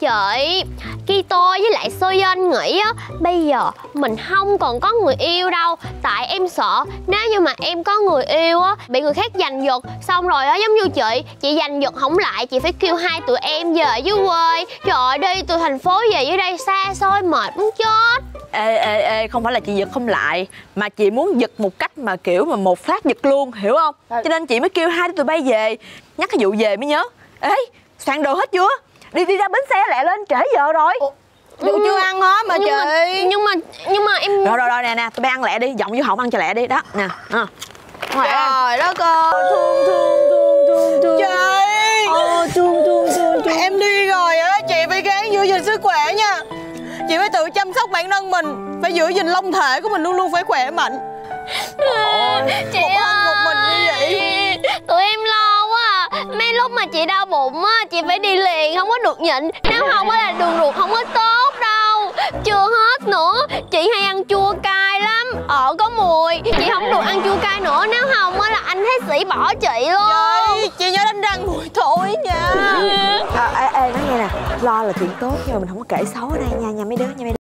Chị, khi tôi với lại Soyeon nghĩ á, bây giờ mình không còn có người yêu đâu. Tại em sợ nếu như mà em có người yêu á, bị người khác giành giật. Xong rồi á, giống như chị giành giật không lại, chị phải kêu hai tụi em về dưới quê. Trời ơi, đi từ thành phố về dưới đây xa xôi mệt muốn chết. Ê, không phải là chị giật không lại, mà chị muốn giật một cách mà kiểu mà một phát giật luôn, hiểu không? Cho nên chị mới kêu hai tụi bay về. Nhắc cái vụ về mới nhớ. Ê, soạn đồ hết chưa? Đi ra bến xe lẹ lên, trễ giờ rồi. Đồ chưa ăn hết mà chị. Nhưng mà em... Rồi nè, tụi bay ăn lẹ đi, giọng vô họng ăn cho lẹ đi. Đó, nè. Trời đất ơi, thương. Chị. Thương. Em đi rồi á, chị phải gắng giữ gìn sức khỏe nha. Chị phải tự chăm sóc bản thân mình, phải giữ gìn long thể của mình luôn luôn phải khỏe mạnh. Chị một ơi, một mình như vậy. Tụi em lo quá à. Mấy lúc mà chị đau bụng á, chị phải đi liền, không có được nhịn. Nếu không á là đường ruột không có tốt đâu. Chưa hết nữa, chị hay ăn chua cay lắm, có mùi. Chị không được ăn chua cay nữa, nếu không á là anh Thế Sĩ bỏ chị luôn. Trời, chị nhớ đánh răng mùi thôi nha. Nói nghe nè, lo là chuyện tốt nhưng mà mình không có kể xấu ở đây nha mấy đứa.